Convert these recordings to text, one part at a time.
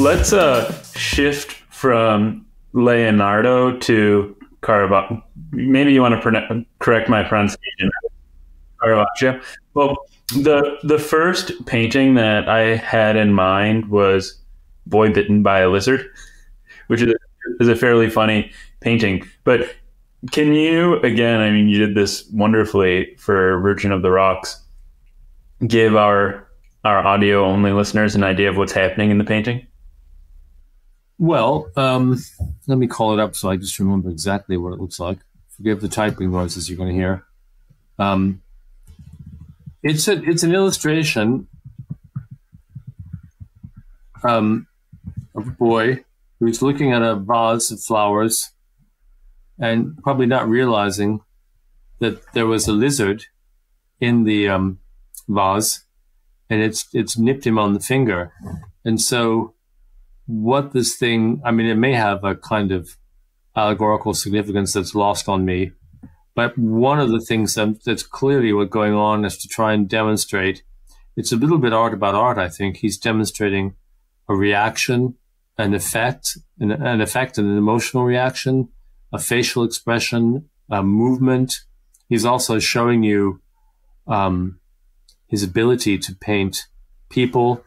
Let's shift from Leonardo to Caravaggio. Maybe you want to correct my pronunciation. Caravaggio. Well, the first painting that I had in mind was Boy Bitten by a Lizard, which is a fairly funny painting. But can you, again, I mean, you did this wonderfully for Virgin of the Rocks, give our audio-only listeners an idea of what's happening in the painting? Well, let me call it up so I just remember exactly what it looks like. Forgive the typing noises you're going to hear. It's an illustration of a boy who's looking at a vase of flowers and probably not realizing that there was a lizard in the vase, and it's nipped him on the finger. And so what this thing, I mean, it may have a kind of allegorical significance that's lost on me, but one of the things that's clearly what's going on is to try and demonstrate, it's a little bit art about art, I think. He's demonstrating a reaction, an effect, and an emotional reaction, a facial expression, a movement. He's also showing you his ability to paint people,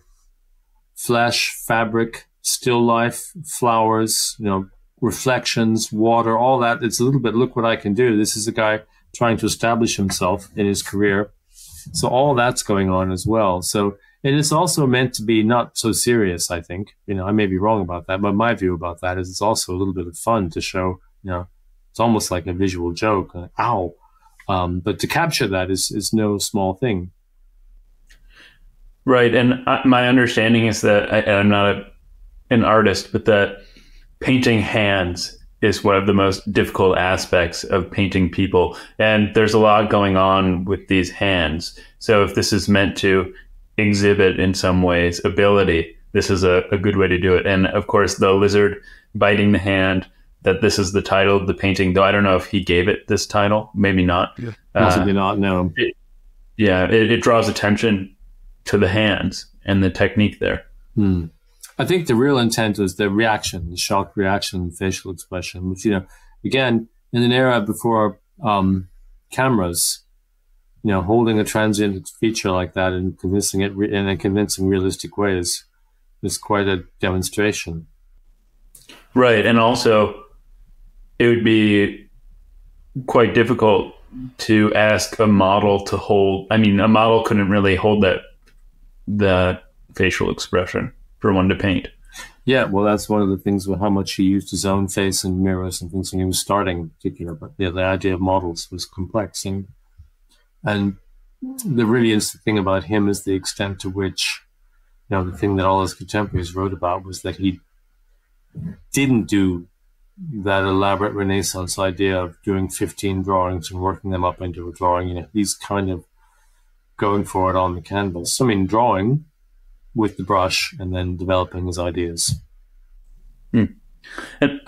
flesh, fabric, still life, flowers, you know, reflections, water, all that. It's a little bit, look what I can do. This is a guy trying to establish himself in his career. So all that's going on as well. So, and it's also meant to be not so serious, I think. You know, I may be wrong about that, but my view about that is it's also a little bit of fun to show, you know, it's almost like a visual joke, like, ow. But to capture that is no small thing. Right. And my understanding is that I'm not an artist, but that painting hands is one of the most difficult aspects of painting people. And there's a lot going on with these hands. So if this is meant to exhibit in some ways ability, this is a good way to do it. And of course, the lizard biting the hand, that this is the title of the painting, though I don't know if he gave it this title, maybe not. Yeah, possibly not, no. It draws attention to the hands and the technique there. Hmm. I think the real intent was the reaction, the shock reaction, facial expression, which, you know, again, in an era before cameras, you know, holding a transient feature like that and convincing it in a convincing realistic way is quite a demonstration. Right. And also it would be quite difficult to ask a model to hold. I mean, a model couldn't really hold that facial expression for one to paint. Yeah, well, that's one of the things with how much he used his own face and mirrors and things when he was starting in particular. But yeah, the idea of models was complex. And the really interesting thing about him is the extent to which, you know, the thing that all his contemporaries wrote about was that he didn't do that elaborate Renaissance idea of doing 15 drawings and working them up into a drawing. You know, he's kind of going for it on the canvas. I mean, drawing with the brush and then developing his ideas. Mm. And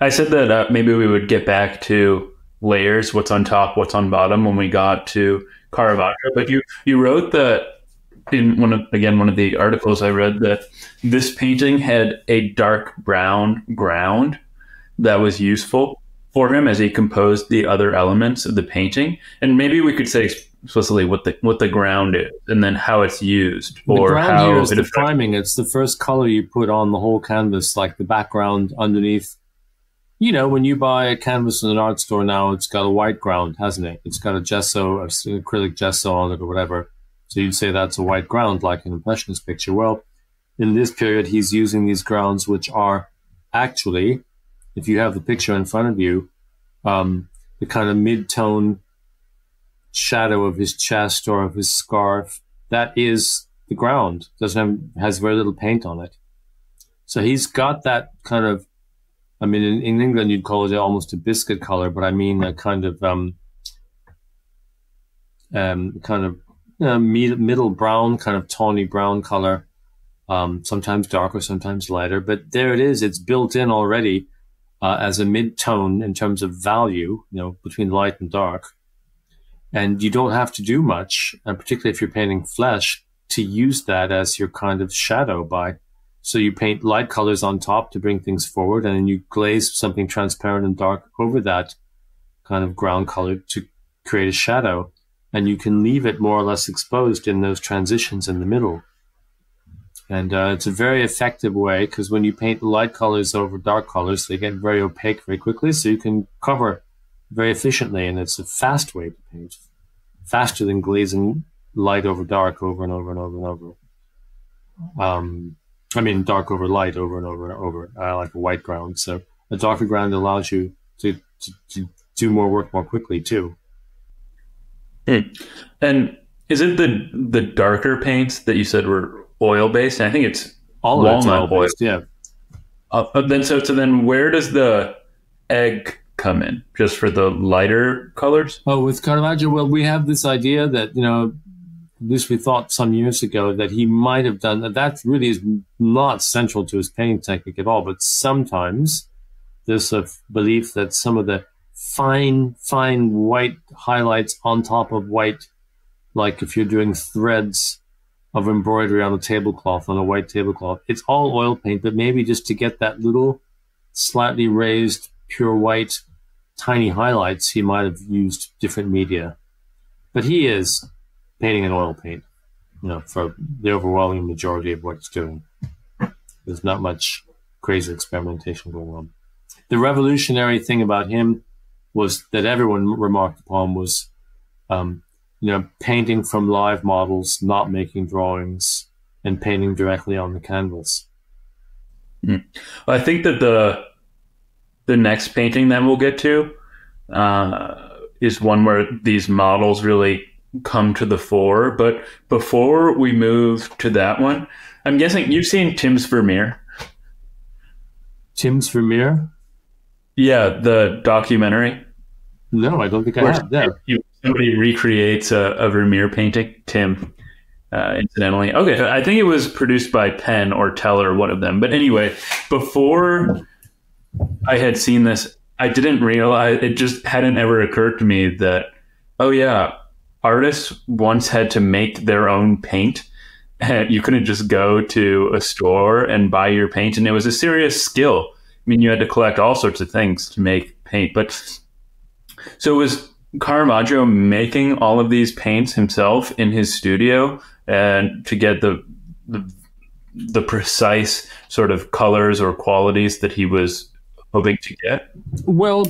I said that maybe we would get back to layers, what's on top, what's on bottom, when we got to Caravaggio. But you wrote that in one of the articles I read, that this painting had a dark brown ground that was useful for him as he composed the other elements of the painting. And maybe we could say explicitly what the ground is and then how it's used, or how it affects. The ground here is the priming. It's the first color you put on the whole canvas, like the background underneath. You know, when you buy a canvas in an art store now, it's got a white ground, hasn't it? It's got a gesso, an acrylic gesso on it or whatever. So you'd say that's a white ground, like an Impressionist picture. Well, in this period, he's using these grounds, which are actually, if you have the picture in front of you, the kind of mid-tone shadow of his chest or of his scarf, that is the ground. Has very little paint on it. So he's got that kind of, I mean, in England, you'd call it almost a biscuit color, but I mean a kind of middle brown, kind of tawny brown color, sometimes darker, sometimes lighter. But there it is. It's built in already as a mid-tone in terms of value, you know, between light and dark. And you don't have to do much, and particularly if you're painting flesh, to use that as your kind of shadow by So you paint light colors on top to bring things forward, and then you glaze something transparent and dark over that kind of ground color to create a shadow. And you can leave it more or less exposed in those transitions in the middle. And it's a very effective way, because when you paint light colors over dark colors, they get very opaque very quickly, so you can cover very efficiently, and it's a fast way to paint, faster than glazing light over dark over and over and over and over. I mean, dark over light over and over and over, like a white ground. So a darker ground allows you to do more work more quickly too. And is it the darker paints that you said were oil based? I think it's all walnut oil. Yeah. So then where does the egg come in? Just for the lighter colors? Oh, with Caravaggio, well, we have this idea that, you know, at least we thought some years ago that he might have done that. That really is not central to his painting technique at all. But sometimes there's a belief that some of the fine white highlights on top of white, like if you're doing threads of embroidery on a tablecloth, on a white tablecloth, it's all oil paint, but maybe just to get that little slightly raised pure white tiny highlights, he might have used different media. But he is painting in oil paint, you know, for the overwhelming majority of what he's doing. There's not much crazy experimentation going on. The revolutionary thing about him was that everyone remarked upon was, you know, painting from live models, not making drawings, and painting directly on the canvas. Mm. Well, I think that the next painting that we'll get to is one where these models really come to the fore. But before we move to that one, I'm guessing you've seen Tim's Vermeer. Tim's Vermeer? Yeah, the documentary. No, I don't think I have that. Somebody recreates a Vermeer painting, Tim, incidentally. Okay, I think it was produced by Penn or Teller, one of them. But anyway, before I had seen this, I didn't realize, it just hadn't ever occurred to me that, oh yeah, artists once had to make their own paint. And you couldn't just go to a store and buy your paint. And it was a serious skill. I mean, you had to collect all sorts of things to make paint. But so was Caravaggio making all of these paints himself in his studio, and to get the precise sort of colors or qualities that he was hoping to get? Well,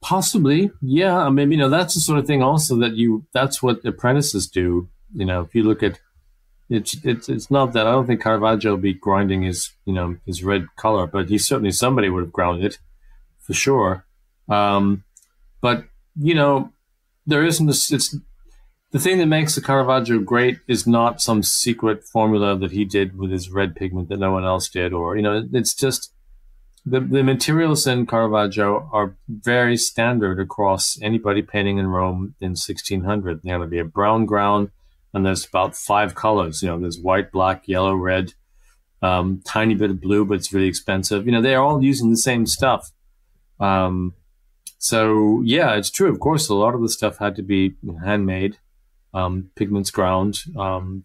possibly, yeah. I mean, you know, that's the sort of thing also that that's what apprentices do. You know, if you look at it's not that I don't think Caravaggio will be grinding his, you know, his red color, but he certainly, somebody would have ground it for sure. But, you know, there isn't it's the thing that makes the Caravaggio great is not some secret formula that he did with his red pigment that no one else did, or, you know, it's just the materials in Caravaggio are very standard across anybody painting in Rome in 1600. They're going to be a brown ground. And there's about 5 colors, you know, there's white, black, yellow, red, tiny bit of blue, but it's really expensive. You know, they're all using the same stuff. So, yeah, it's true. Of course, a lot of the stuff had to be handmade, pigments ground.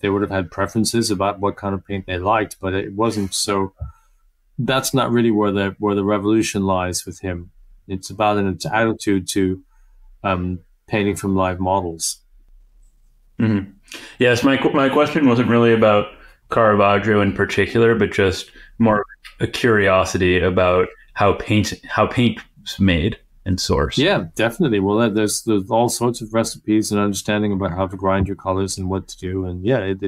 They would have had preferences about what kind of paint they liked, but it wasn't so. That's not really where the revolution lies with him. It's about an attitude to painting from live models. Mm-hmm. Yes, my question wasn't really about Caravaggio in particular, but just more a curiosity about how paint's made and sourced. Yeah, definitely. Well, there's all sorts of recipes and understanding about how to grind your colors and what to do, and yeah, it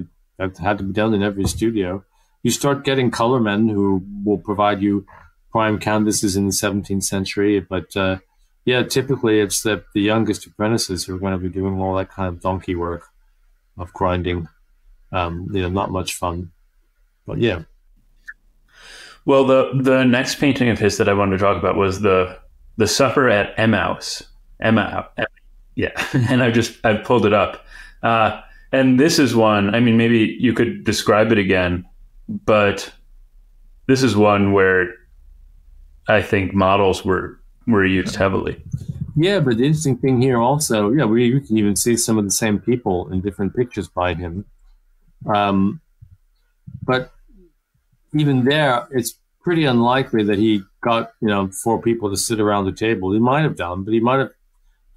had to be done in every studio. You start getting color men who will provide you prime canvases in the 17th century, but yeah, typically it's the youngest apprentices who are going to be doing all that kind of donkey work of grinding. You know, not much fun, but yeah. Well, the next painting of his that I wanted to talk about was the Supper at Emmaus. Yeah. And I pulled it up. And this is one, I mean, maybe you could describe it again, but this is one where I think models were used heavily. Yeah, but the interesting thing here also, yeah, we can even see some of the same people in different pictures by him. But even there, it's pretty unlikely that he got, you know, four people to sit around the table. He might have done, but he might have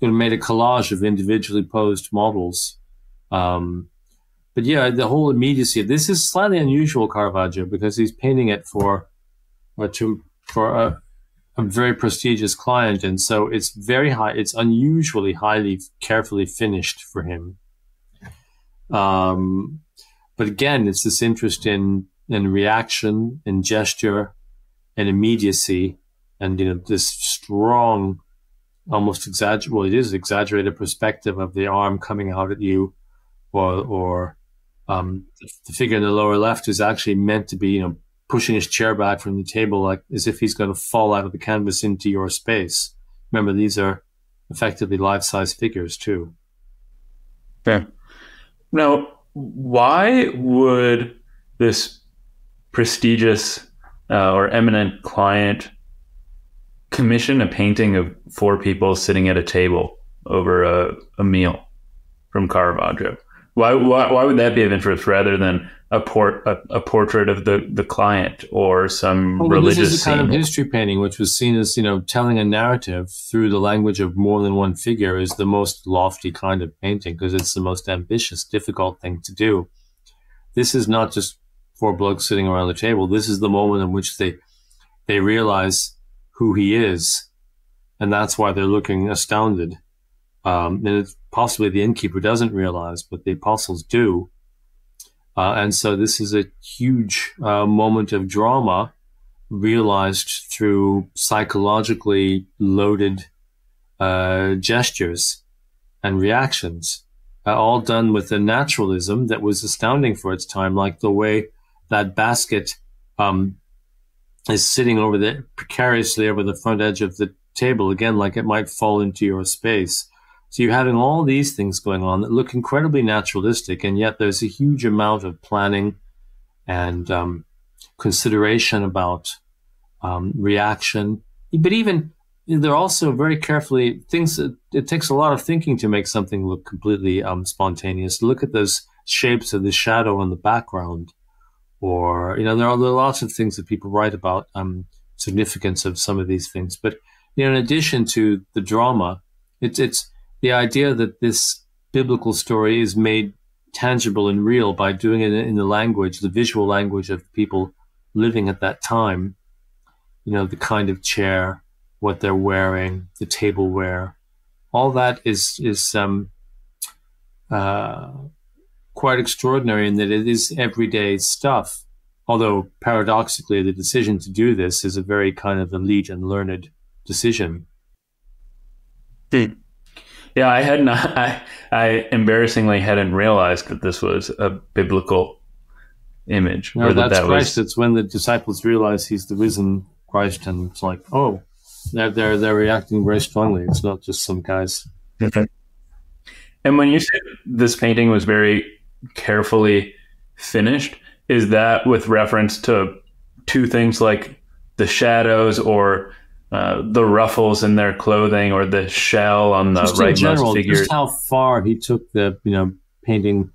made a collage of individually posed models. But yeah, the whole immediacy. This is slightly unusual, Caravaggio, because he's painting it for a very prestigious client, and so it's very high. It's unusually highly carefully finished for him. But again, it's this interest in reaction, in gesture, and immediacy, and this strong, almost exaggerated. Well, it is exaggerated perspective of the arm coming out at you, or the figure in the lower left is actually meant to be, pushing his chair back from the table, like as if he's going to fall out of the canvas into your space. Remember, these are effectively life-size figures too. Fair. Now, why would this prestigious or eminent client commission a painting of four people sitting at a table over a meal from Caravaggio? Why would that be of interest rather than a portrait of the client or some religious scene? This is a kind of history painting, which was seen as, telling a narrative through the language of more than one figure is the most lofty kind of painting because it's the most ambitious, difficult thing to do. This is not just four blokes sitting around the table. This is the moment in which they realize who he is, and that's why they're looking astounded. And it's possibly the innkeeper doesn't realize, but the apostles do. And so this is a huge moment of drama realized through psychologically loaded gestures and reactions, all done with a naturalism that was astounding for its time, like the way that basket is sitting over precariously over the front edge of the table, again, like it might fall into your space. So you're having all these things going on that look incredibly naturalistic, and yet there's a huge amount of planning and consideration about reaction. But even they're also very carefully things. It takes a lot of thinking to make something look completely spontaneous. Look at those shapes of the shadow in the background, or there are lots of things that people write about significance of some of these things. But in addition to the drama, it's the idea that this biblical story is made tangible and real by doing it in the language, the visual language of people living at that time. The kind of chair, what they're wearing, the tableware, all that is quite extraordinary in that it is everyday stuff. Although paradoxically, the decision to do this is a very kind of elite and learned decision. Yeah, I had not. I embarrassingly hadn't realized that this was a biblical image. No, that's Christ. It's when the disciples realize he's the risen Christ, and it's like, oh, they're reacting very strongly. It's not just some guys. Okay. And when you said this painting was very carefully finished, is that with reference to things like the shadows or the ruffles in their clothing, or the shell on the rightmost figure? Just how far he took the painting,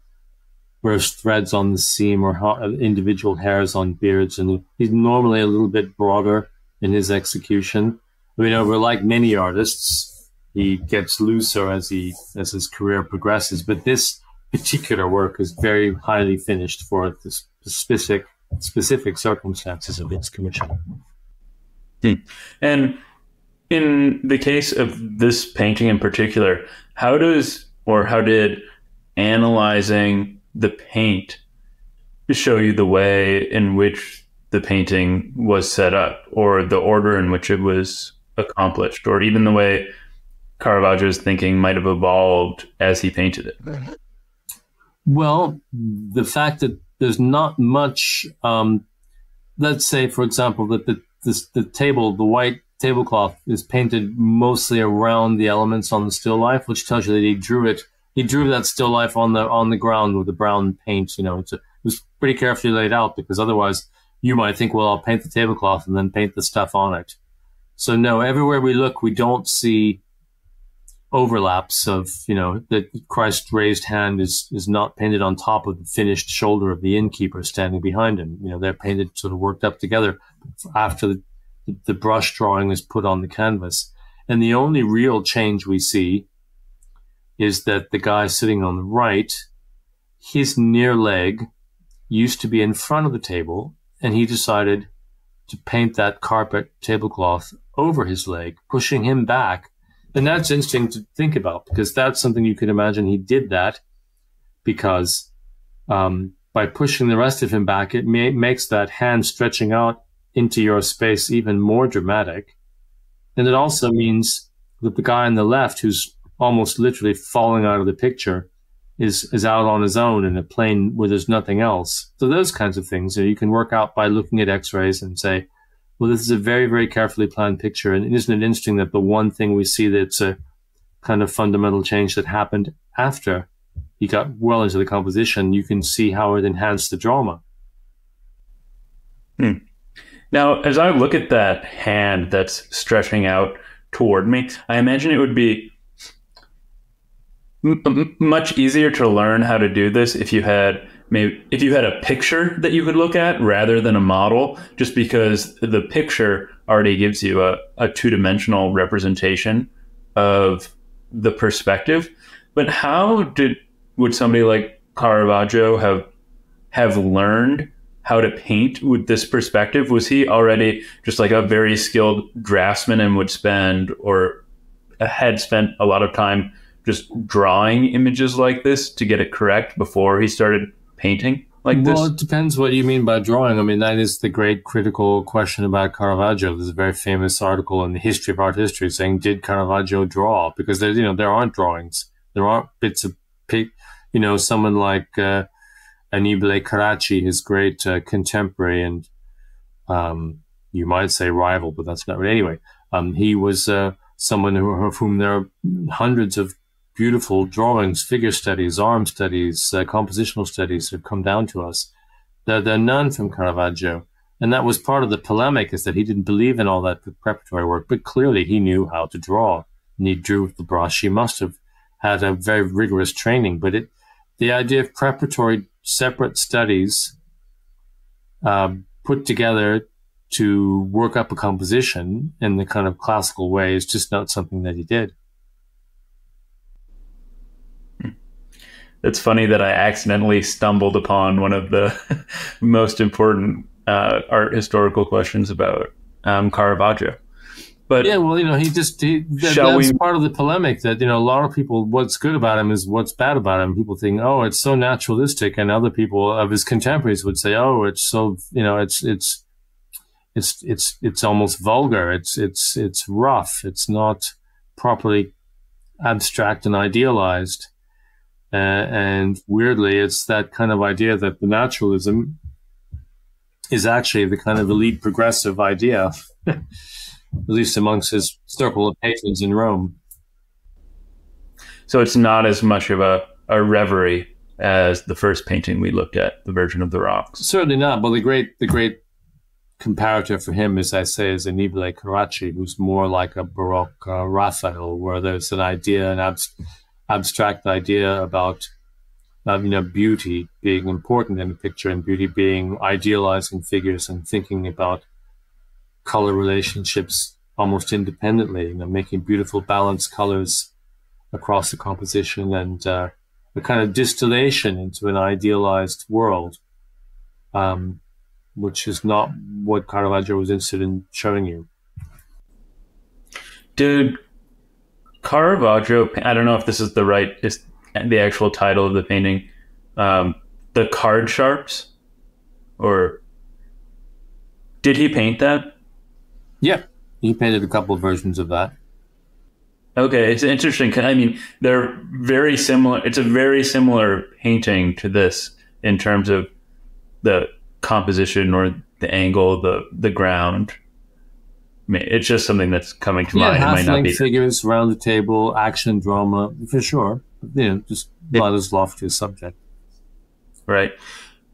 where threads on the seam or how, individual hairs on beards, and he's normally a little bit broader in his execution. We're like many artists, he gets looser as his career progresses. But this particular work is very highly finished for the specific circumstances of its commission. And in the case of this painting in particular, how did analyzing the paint show you the way in which the painting was set up, or the order in which it was accomplished, or even the way Caravaggio's thinking might have evolved as he painted it? Well, the fact that there's not much, let's say, for example, that the white tablecloth is painted mostly around the elements on the still life, which tells you that he drew that still life on the ground with the brown paint. It was pretty carefully laid out, because otherwise you might think, well, I'll paint the tablecloth and then paint the stuff on it. So no, everywhere we look, we don't see overlaps of, you know, that Christ's raised hand is not painted on top of the finished shoulder of the innkeeper standing behind him. You know, they're painted sort of worked up together after the brush drawing is put on the canvas. And the only real change we see is that the guy sitting on the right, his near leg used to be in front of the table, and he decided to paint that carpet tablecloth over his leg, pushing him back. And that's interesting to think about, because that's something you could imagine he did that because by pushing the rest of him back, it makes that hand stretching out into your space even more dramatic. And it also means that the guy on the left, who's almost literally falling out of the picture, is out on his own in a plane where there's nothing else. So those kinds of things, you know, you can work out by looking at x-rays and say, well, this is a very, very carefully planned picture. And isn't it interesting that the one thing we see that's a kind of fundamental change that happened after he got well into the composition, you can see how it enhanced the drama. Hmm. Now, as I look at that hand that's stretching out toward me, I imagine it would be much easier to learn how to do this if you had... maybe if you had a picture that you could look at rather than a model, just because the picture already gives you a two-dimensional representation of the perspective. But how would somebody like Caravaggio have learned how to paint with this perspective? Was he already just like a very skilled draftsman and would spend or had spent a lot of time just drawing images like this to get it correct before he started painting like this? Well, it depends what you mean by drawing. I mean, that is the great critical question about Caravaggio. There's a very famous article in the History of Art History saying, did Caravaggio draw? Because there, you know, there aren't drawings. There aren't bits of, you know, someone like Annibale Caracci, his great contemporary and you might say rival, but that's not right. Anyway, he was someone of whom there are hundreds of beautiful drawings, figure studies, arm studies, compositional studies have come down to us. There are none from Caravaggio. And that was part of the polemic, is that he didn't believe in all that preparatory work, but clearly he knew how to draw. And he drew with the brush. He must have had a very rigorous training. But the idea of preparatory separate studies put together to work up a composition in the kind of classical way is just not something that he did. It's funny that I accidentally stumbled upon one of the most important art historical questions about Caravaggio. But yeah, well, you know, that's part of the polemic that, you know, a lot of people, what's good about him is what's bad about him. People think, oh, it's so naturalistic. And other people of his contemporaries would say, oh, it's so, you know, it's almost vulgar. It's rough. It's not properly abstract and idealized. And weirdly, it's that kind of idea that the naturalism is actually the kind of elite progressive idea, at least amongst his circle of patrons in Rome. So it's not as much of a reverie as the first painting we looked at, The Virgin of the Rocks. Certainly not. But the great comparator for him, as I say, is Annibale Caracci, who's more like a Baroque Raphael, where there's an idea and abstract idea about you know, beauty being important in a picture and beauty being idealizing figures and thinking about color relationships almost independently, you know, making beautiful balanced colors across the composition and a kind of distillation into an idealized world, which is not what Caravaggio was interested in showing you. Dude. Caravaggio, I don't know if this is the right, is the actual title of the painting, The Card Sharps, or did he paint that? Yeah, he painted a couple of versions of that. Okay, it's interesting. I mean, they're very similar. It's a very similar painting to this in terms of the composition or the angle, the ground. It's just something that's coming to mind. Half-length might not be figures around the table, action, drama, for sure. You know, just not as lofty a subject. Right.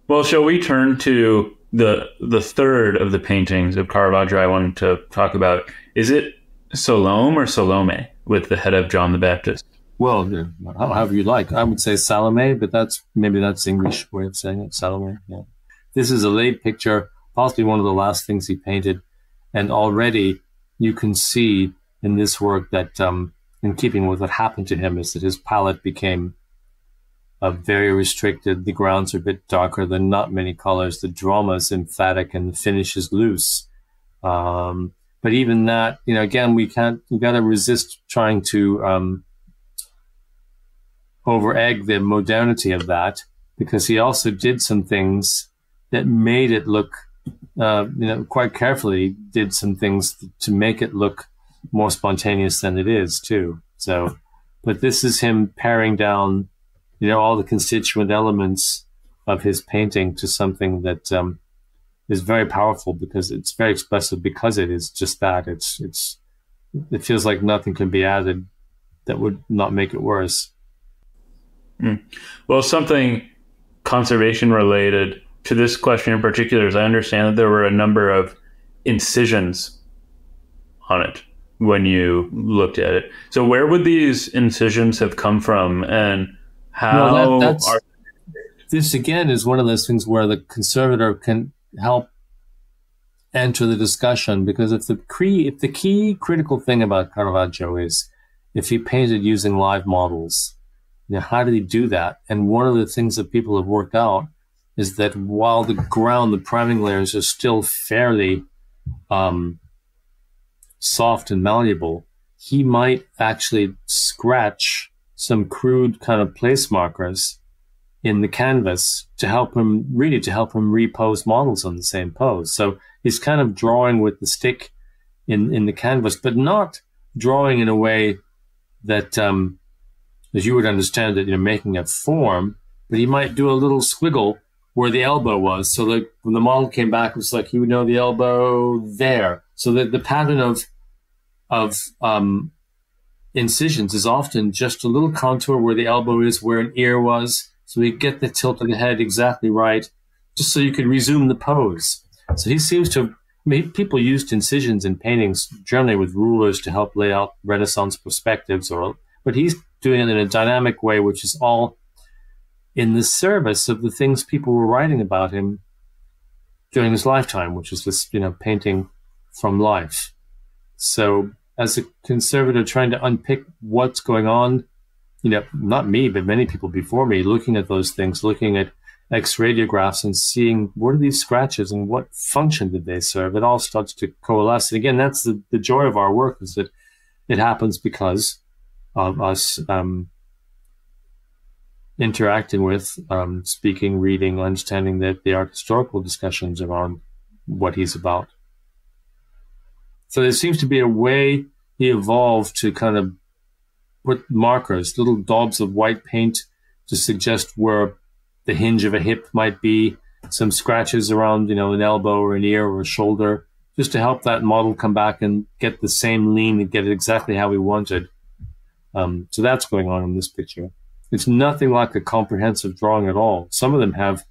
Well, shall we turn to the third of the paintings of Caravaggio I wanted to talk about? Is it Salome or Salome with the head of John the Baptist? Well, however you like. I would say Salome, but maybe that's English way of saying it, Salome. Yeah. This is a late picture, possibly one of the last things he painted. And already you can see in this work that in keeping with what happened to him is that his palette became very restricted. The grounds are a bit darker. There are not many colors. The drama is emphatic and the finish is loose. But even that, you know, again, we've got to resist trying to over-egg the modernity of that, because he also did some things that made it look, quite carefully did some things to make it look more spontaneous than it is too. So, but this is him paring down, all the constituent elements of his painting to something that, is very powerful because it's very expressive, because it is just that. It feels like nothing can be added that would not make it worse. Mm. Well, something conservation related to this question in particular is I understand that there were a number of incisions on it when you looked at it. So where would these incisions have come from, and how this again is one of those things where the conservator can help enter the discussion, because if the key critical thing about Caravaggio is if he painted using live models, how did he do that? And one of the things that people have worked out is that while the priming layers are still fairly soft and malleable, he might actually scratch some crude kind of place markers in the canvas to help him repose models on the same pose. So he's kind of drawing with the stick in the canvas, but not drawing in a way that, as you would understand that, making a form, but he might do a little squiggle where the elbow was. So that when the model came back, it was like, he would know the elbow there. So that the pattern of incisions is often just a little contour where the elbow is, where an ear was. So you get the tilt of the head exactly right, just so you could resume the pose. So he seems to have, people used incisions in paintings generally with rulers to help lay out Renaissance perspectives, but he's doing it in a dynamic way, which is all in the service of the things people were writing about him during his lifetime, which is this, painting from life. So as a conservator trying to unpick what's going on, not me, but many people before me, looking at those things, looking at X-radiographs and seeing what are these scratches and what function did they serve, it all starts to coalesce. And again, that's the joy of our work, is that it happens because of us interacting with, speaking, reading, understanding that they are historical discussions around what he's about. So there seems to be a way he evolved to kind of put markers, little daubs of white paint to suggest where the hinge of a hip might be, some scratches around, an elbow or an ear or a shoulder, just to help that model come back and get the same lean and get it exactly how we wanted. So that's going on in this picture. It's nothing like a comprehensive drawing at all. Some of them have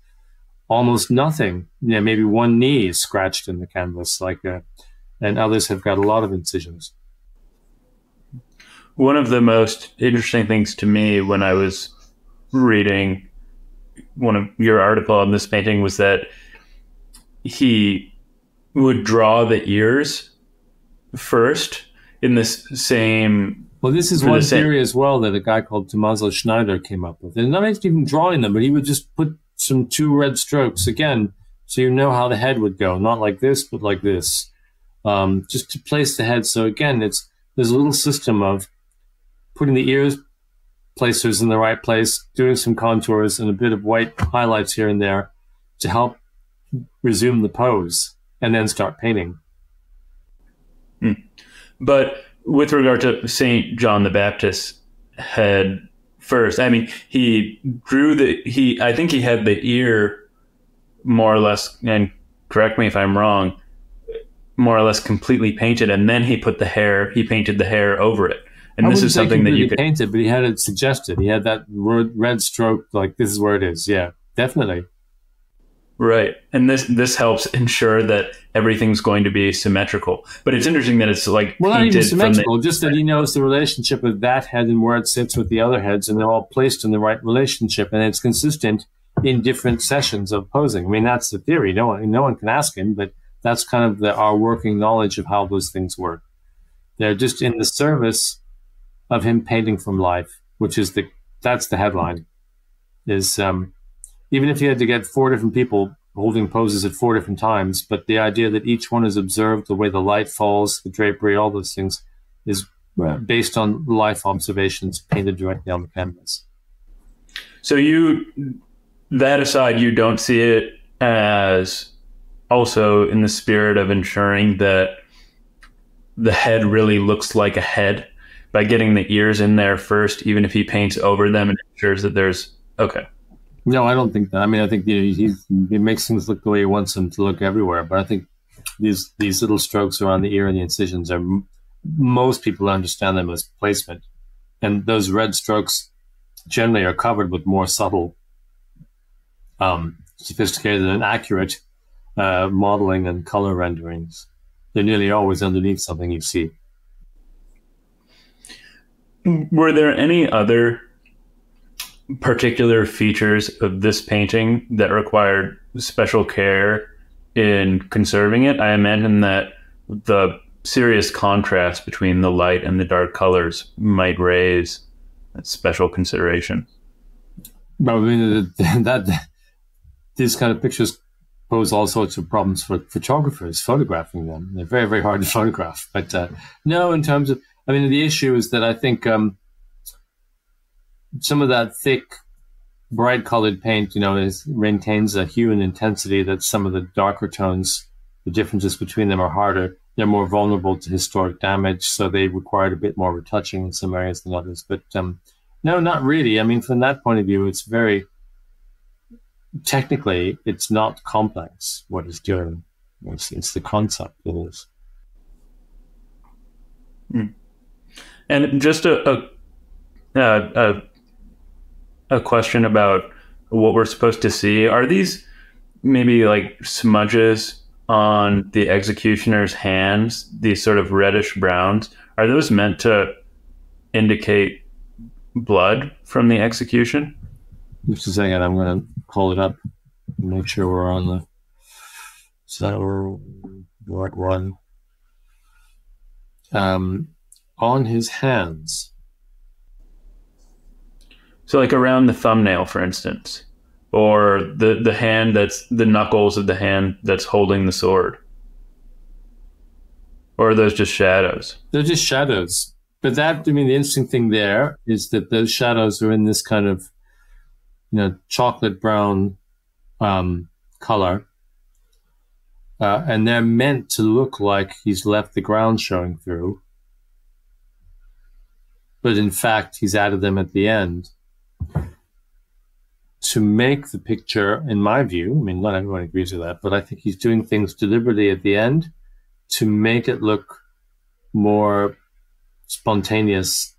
almost nothing. Maybe one knee is scratched in the canvas, and others have got a lot of incisions. One of the most interesting things to me when I was reading one of your article on this painting was that he would draw the ears first in this same... Well, this is one theory as well that a guy called Thomas Schneider came up with. And not even drawing them, but he would just put some two red strokes again, so how the head would go. Not like this, but like this. Just to place the head. So again, there's a little system of putting the ears placers in the right place, doing some contours and a bit of white highlights here and there to help resume the pose and then start painting. Mm. But with regard to St. John the Baptist's head first, I mean, I think he had the ear more or less, and correct me if I'm wrong, more or less completely painted, and then he painted the hair over it. And this is something that you could paint it, but he had it suggested. He had that red stroke, like this is where it is. Yeah, definitely. Right. And this helps ensure that everything's going to be symmetrical. But it's interesting that it's like... Well, not even symmetrical, just that he knows the relationship of that head and where it sits with the other heads, and they're all placed in the right relationship, and it's consistent in different sessions of posing. I mean, that's the theory. No one can ask him, but that's kind of our working knowledge of how those things work. They're just in the service of him painting from life, which is that's the headline, is... Even if you had to get 4 different people holding poses at 4 different times, but the idea that each one is observed, the way the light falls, the drapery, all those things, is based on life observations painted directly on the canvas. So that aside, you don't see it as also in the spirit of ensuring that the head really looks like a head by getting the ears in there first, even if he paints over them and ensures that there's... Okay. No, I don't think that. I mean, I think he makes things look the way he wants them to look everywhere. But I think these little strokes around the ear and the incisions are, most people understand them as placement. And those red strokes generally are covered with more subtle, sophisticated and accurate modeling and color renderings. They're nearly always underneath something you see. Were there any other particular features of this painting that required special care in conserving it? I imagine that the serious contrast between the light and the dark colors might raise special consideration. Well, I mean, these kind of pictures pose all sorts of problems for photographers photographing them. They're very, very hard to photograph. But no, in terms of, I mean, the issue is that I think some of that thick, bright-colored paint, maintains a hue and intensity that some of the darker tones, the differences between them are harder. They're more vulnerable to historic damage, so they required a bit more retouching in some areas than others. But no, not really. I mean, from that point of view, it's very... Technically, it's not complex, what it's doing. It's the concept it is. Mm. And just a question about what we're supposed to see. Are these maybe like smudges on the executioner's hands, these sort of reddish browns? Are those meant to indicate blood from the execution? Just a second, I'm going to pull it up and make sure we're on the right one. On his hands. So like around the thumbnail, for instance, or the hand that's the knuckles of the hand that's holding the sword. Or are those just shadows? They're just shadows. But that, I mean, the interesting thing there is that those shadows are in this kind of, chocolate brown color. And they're meant to look like he's left the ground showing through. But in fact, he's added them at the end to make the picture, in my view, I mean, not everyone agrees with that, but I think he's doing things deliberately at the end to make it look more spontaneous.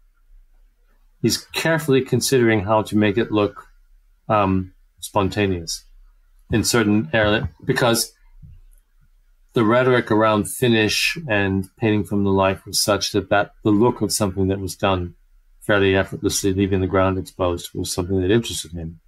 He's carefully considering how to make it look spontaneous in certain areas, because the rhetoric around finish and painting from the life was such that the look of something that was done fairly effortlessly, leaving the ground exposed, was something that interested him.